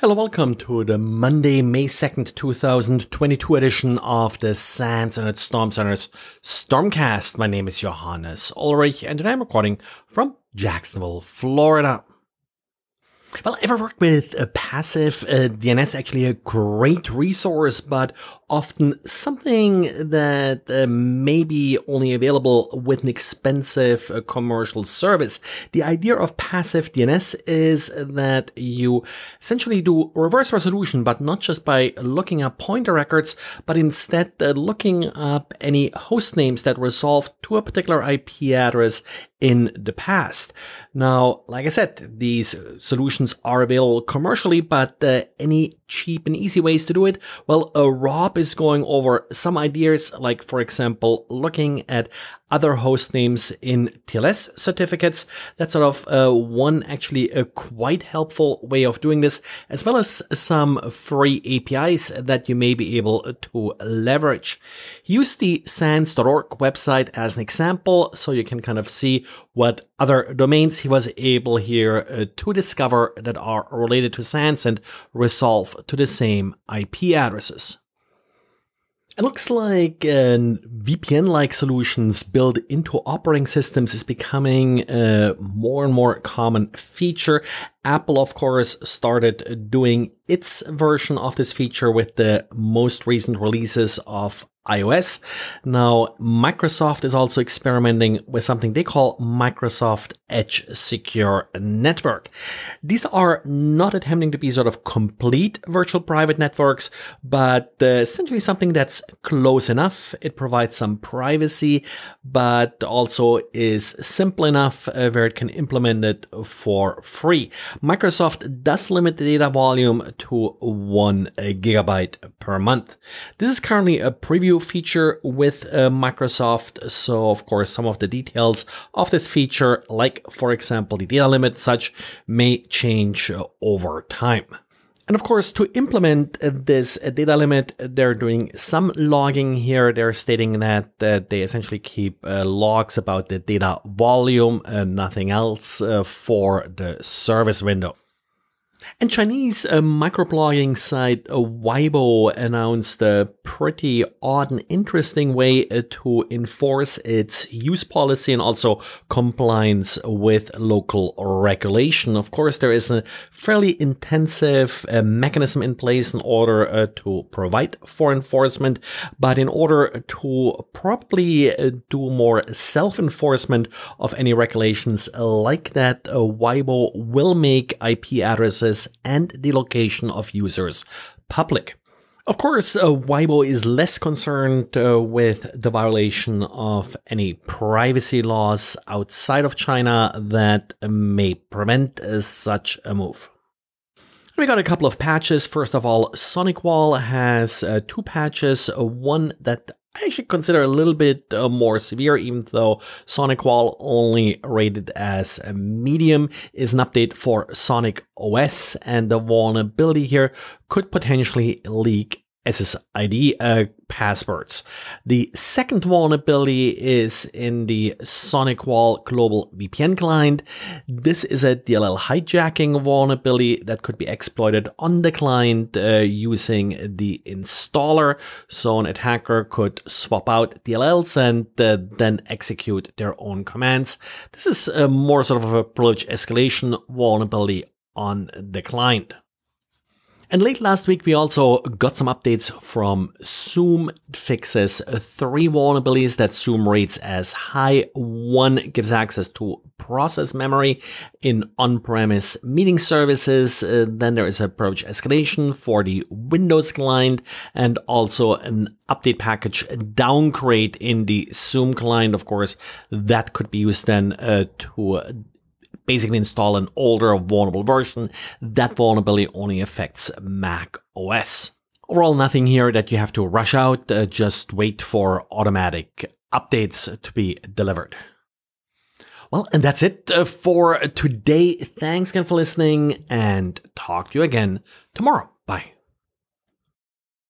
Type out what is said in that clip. Hello, welcome to the Monday, May 2nd, 2022 edition of the SANS and its Storm Center's Stormcast. My name is Johannes Ulrich and today I'm recording from Jacksonville, Florida. Well, ever worked with a passive DNS? Actually a great resource, but often something that may be only available with an expensive commercial service. The idea of passive DNS is that you essentially do reverse resolution, but not just by looking up pointer records, but instead looking up any host names that resolve to a particular IP address in the past. Now, like I said, these solutions are available commercially, but any cheap and easy ways to do it? Well, Rob is going over some ideas, like for example, looking at other host names in TLS certificates. That's sort of one actually a quite helpful way of doing this, as well as some free APIs that you may be able to leverage. Use the sans.org website as an example, so you can kind of see what other domains he was able here to discover that are related to SANS and resolve to the same IP addresses. It looks like VPN-like solutions built into operating systems is becoming a more and more common feature. Apple, of course, started doing its version of this feature with the most recent releases of iOS. Now, Microsoft is also experimenting with something they call Microsoft Edge Secure Network. These are not attempting to be sort of complete virtual private networks, but essentially something that's close enough. It provides some privacy, but also is simple enough where it can implement it for free. Microsoft does limit the data volume to 1 gigabyte per month. This is currently a preview feature with Microsoft. So of course, some of the details of this feature, like for example, the data limit, such may change over time. And of course, to implement this data limit, they're doing some logging here. They're stating that they essentially keep logs about the data volume and nothing else for the service window. And Chinese microblogging site Weibo announced a pretty odd and interesting way to enforce its use policy and also compliance with local regulation. Of course, there is a fairly intensive mechanism in place in order to provide for enforcement, but in order to probably do more self-enforcement of any regulations like that, Weibo will make IP addresses and the location of users public. Of course, Weibo is less concerned with the violation of any privacy laws outside of China that may prevent such a move. We got a couple of patches. First of all, SonicWall has two patches, one that I should consider a little bit more severe, even though SonicWall, only rated as a medium, is an update for Sonic OS, and the vulnerability here could potentially leak SSID passwords. The second vulnerability is in the SonicWall global VPN client. This is a DLL hijacking vulnerability that could be exploited on the client using the installer. So an attacker could swap out DLLs and then execute their own commands. This is a more sort of a privilege escalation vulnerability on the client. And late last week, we also got some updates from Zoom. It fixes three vulnerabilities that Zoom rates as high. One gives access to process memory in on-premise meeting services. Then there is a privilege escalation for the Windows client and also an update package downgrade in the Zoom client. Of course, that could be used then to basically install an older vulnerable version. That vulnerability only affects Mac OS. Overall, nothing here that you have to rush out, just wait for automatic updates to be delivered. Well, and that's it for today. Thanks again for listening and talk to you again tomorrow. Bye.